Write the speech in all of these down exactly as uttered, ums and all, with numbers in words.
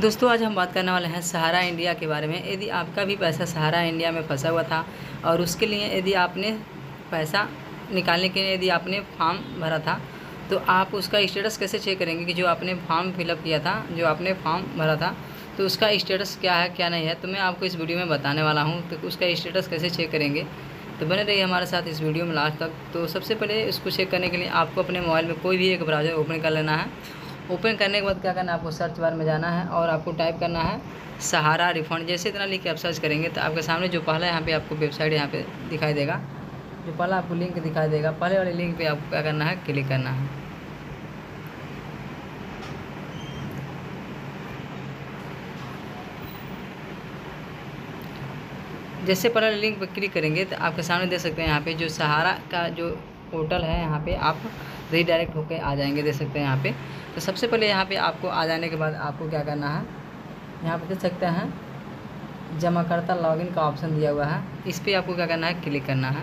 दोस्तों आज हम बात करने वाले हैं सहारा इंडिया के बारे में। यदि आपका भी पैसा सहारा इंडिया में फंसा हुआ था और उसके लिए यदि आपने पैसा निकालने के लिए यदि आपने फॉर्म भरा था तो आप उसका स्टेटस कैसे चेक करेंगे कि जो आपने फॉर्म फिलअप किया था, जो आपने फॉर्म भरा था तो उसका स्टेटस क्या है क्या नहीं है, तो मैं आपको इस वीडियो में बताने वाला हूँ। तो उसका स्टेटस कैसे चेक करेंगे तो बने रहिए हमारे साथ इस वीडियो में लास्ट तक। तो सबसे पहले इसको चेक करने के लिए आपको अपने मोबाइल में कोई भी एक ब्राउज़र ओपन कर लेना है। ओपन करने के बाद क्या करना है, आपको सर्च बार में जाना है और आपको टाइप करना है सहारा रिफंड। जैसे इतना लिख के आप सर्च करेंगे तो आपके सामने जो पहला यहाँ पे आपको वेबसाइट यहाँ पे दिखाई देगा, जो पहला आपको लिंक दिखाई देगा, पहले वाले लिंक पे आपको क्या करना है, क्लिक करना है। जैसे पहले लिंक पर क्लिक करेंगे तो आपके सामने देख सकते हैं यहाँ पर जो सहारा का जो पोर्टल है यहाँ पर आप रीडायरेक्ट होकर आ जाएंगे, देख सकते हैं यहाँ पे। तो सबसे पहले यहाँ पे आपको आ जाने के बाद आपको क्या करना है, यहाँ पे देख सकते हैं जमाकर्ता लॉगिन का ऑप्शन दिया हुआ है, इस पर आपको क्या करना है, क्लिक करना है।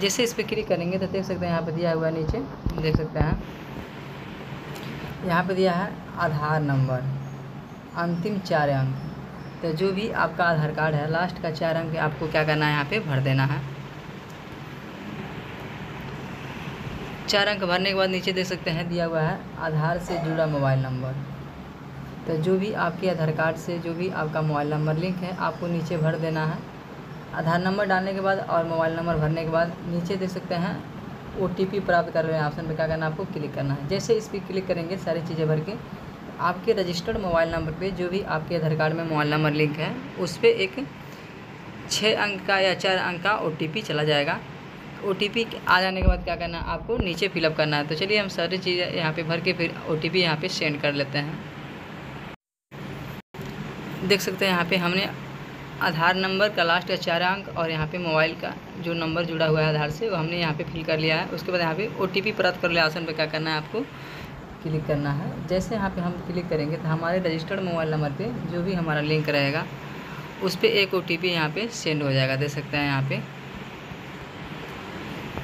जैसे इस पर क्लिक करेंगे तो देख सकते हैं यहाँ पे दिया हुआ है, नीचे देख सकते हैं यहाँ पे दिया है आधार नंबर अंतिम चार अंक। तो जो भी आपका आधार कार्ड है लास्ट का चार अंक आपको क्या करना है, यहाँ पर भर देना है। चार अंक भरने के बाद नीचे देख सकते हैं दिया हुआ है आधार से जुड़ा मोबाइल नंबर। तो जो भी आपके आधार कार्ड से जो भी आपका मोबाइल नंबर लिंक है आपको नीचे भर देना है। आधार नंबर डालने के बाद और मोबाइल नंबर भरने के बाद नीचे देख सकते हैं ओटीपी प्राप्त कर रहे हैं ऑप्शन पर क्या करना है, आपको क्लिक करना है। जैसे इस पर क्लिक करेंगे सारी चीज़ें भर के आपके रजिस्टर्ड मोबाइल नंबर पर जो भी आपके आधार कार्ड में मोबाइल नंबर लिंक है उस पर एक छः अंक का या चार अंक का ओटीपी चला जाएगा। ओटीपी आ जाने के बाद क्या करना है, आपको नीचे फिलअप करना है। तो चलिए हम सारी चीज़ें यहाँ पे भर के फिर ओटीपी यहाँ पे सेंड कर लेते हैं। देख सकते हैं यहाँ पे हमने आधार नंबर का लास्ट का चार अंक और यहाँ पे मोबाइल का जो नंबर जुड़ा हुआ है आधार से वो हमने यहाँ पे फिल कर लिया है। उसके बाद यहाँ पे ओटीपी प्राप्त कर लिया ऑप्शन पर क्या करना है, आपको क्लिक करना है। जैसे यहाँ पर हम क्लिक करेंगे तो हमारे रजिस्टर्ड मोबाइल नंबर पर जो भी हमारा लिंक रहेगा उस पर एक ओटीपी यहाँ पर सेंड हो जाएगा। देख सकते हैं यहाँ पर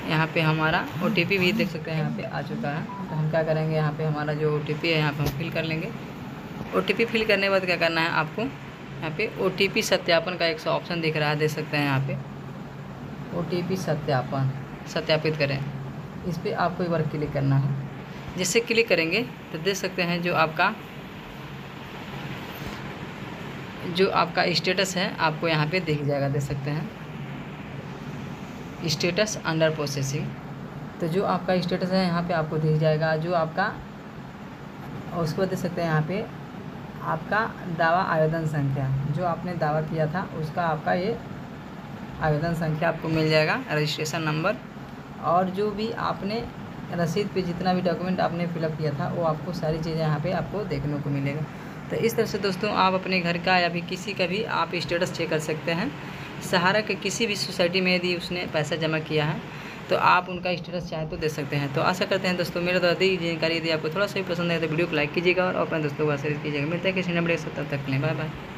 यहाँ पे हमारा ओटीपी भी देख सकते हैं यहाँ पे आ चुका है। तो हम क्या करेंगे, यहाँ पे हमारा जो ओटीपी है यहाँ पे हम फिल कर लेंगे। ओटीपी फिल करने के बाद क्या करना है, आपको यहाँ पे ओटीपी सत्यापन का एक ऑप्शन दिख रहा है, देख सकते हैं यहाँ पे ओटीपी सत्यापन सत्यापित करें, इस पर आपको एक बार क्लिक करना है। जिससे क्लिक करेंगे तो देख सकते हैं जो आपका जो आपका स्टेटस है आपको यहाँ पर दिख जाएगा, देख सकते हैं स्टेटस अंडर प्रोसेसिंग। तो जो आपका स्टेटस है यहाँ पे आपको दिख जाएगा जो आपका, और उसको देख सकते हैं यहाँ पे आपका दावा आवेदन संख्या जो आपने दावा किया था उसका आपका ये आवेदन संख्या आपको मिल जाएगा, रजिस्ट्रेशन नंबर और जो भी आपने रसीद पे जितना भी डॉक्यूमेंट आपने फिलअप किया था वो आपको सारी चीज़ें यहाँ पे आपको देखने को मिलेगा। तो इस तरह से दोस्तों आप अपने घर का या भी किसी का भी आप स्टेटस चेक कर सकते हैं। सहारा के किसी भी सोसाइटी में यदि उसने पैसा जमा किया है तो आप उनका स्टेटस चाहे तो दे सकते हैं। तो आशा करते हैं दोस्तों मेरे द्वारा दी जानकारी यदि आपको थोड़ा सा भी पसंद आए तो वीडियो को लाइक कीजिएगा और अपने दोस्तों को शेयर कीजिएगा। मिलते हैं किसी नंबर के साथ, तब तक के लिए बाय बाय।